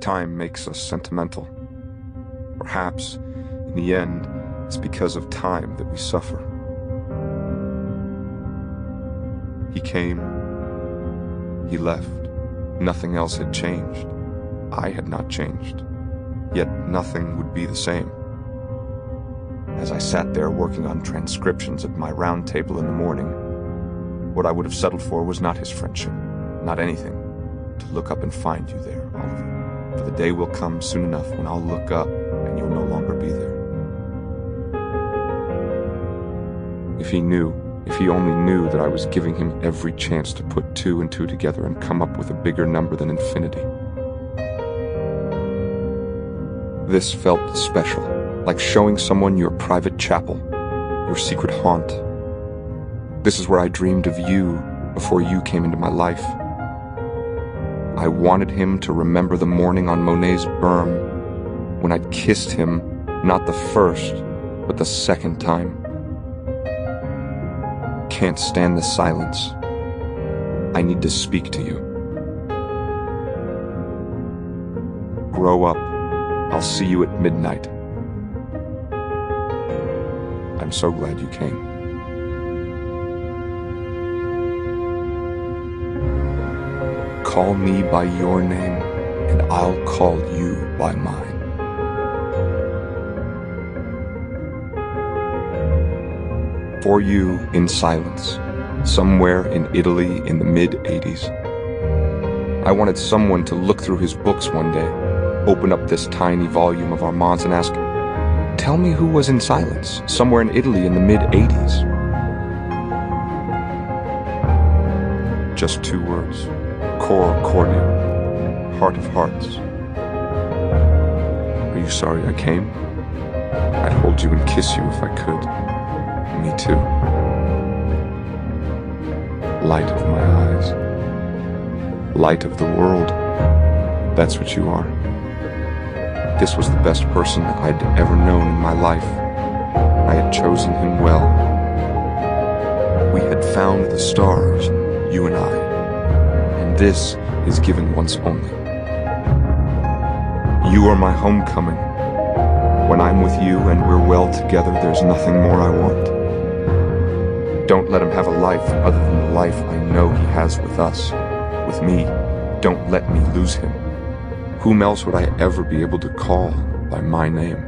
Time makes us sentimental. Perhaps, in the end, it's because of time that we suffer. He came. He left. Nothing else had changed. I had not changed. Yet nothing would be the same. As I sat there working on transcriptions at my round table in the morning, what I would have settled for was not his friendship, not anything. To look up and find you there, Oliver. For the day will come soon enough when I'll look up and you'll no longer be there. If he knew, if he only knew that I was giving him every chance to put 2 and 2 together and come up with a bigger number than infinity. This felt special, like showing someone your private chapel, your secret haunt. This is where I dreamed of you before you came into my life. I wanted him to remember the morning on Monet's berm when I'd kissed him, not the first, but the second time. Can't stand the silence. I need to speak to you. Grow up. I'll see you at midnight. I'm so glad you came. Call me by your name, and I'll call you by mine. For you in silence, somewhere in Italy in the mid-80s. I wanted someone to look through his books one day, open up this tiny volume of Armand's and ask, "Tell me who was in silence, somewhere in Italy in the mid-80s." Just 2 words. Cor cordium, heart of hearts. Are you sorry I came? I'd hold you and kiss you if I could. Me too. Light of my eyes. Light of the world. That's what you are. This was the best person I'd ever known in my life. I had chosen him well. We had found the stars, you and I. This is given once only. You are my homecoming. When I'm with you and we're well together, there's nothing more I want. Don't let him have a life other than the life I know he has with us. With me, don't let me lose him. Whom else would I ever be able to call by my name?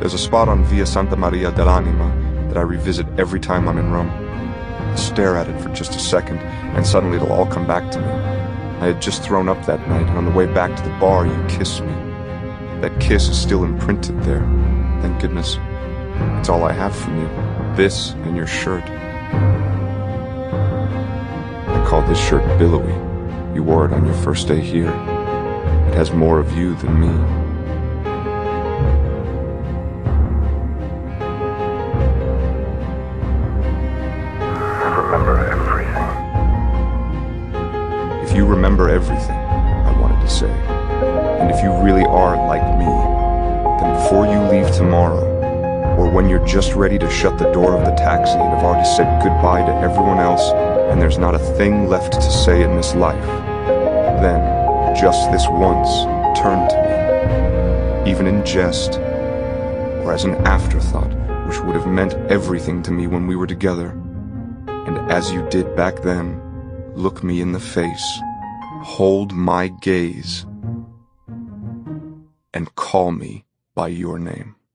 There's a spot on Via Santa Maria dell'Anima that I revisit every time I'm in Rome. Stare at it for just a second, and suddenly it'll all come back to me. I had just thrown up that night, and on the way back to the bar, you kissed me. That kiss is still imprinted there. Thank goodness. It's all I have from you. This and your shirt. I called this shirt billowy. You wore it on your first day here. It has more of you than me. You remember everything, I wanted to say. And if you really are like me, then before you leave tomorrow, or when you're just ready to shut the door of the taxi and have already said goodbye to everyone else, and there's not a thing left to say in this life, then, just this once, turn to me, even in jest, or as an afterthought, which would have meant everything to me when we were together. And as you did back then, look me in the face, hold my gaze, and call me by your name.